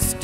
this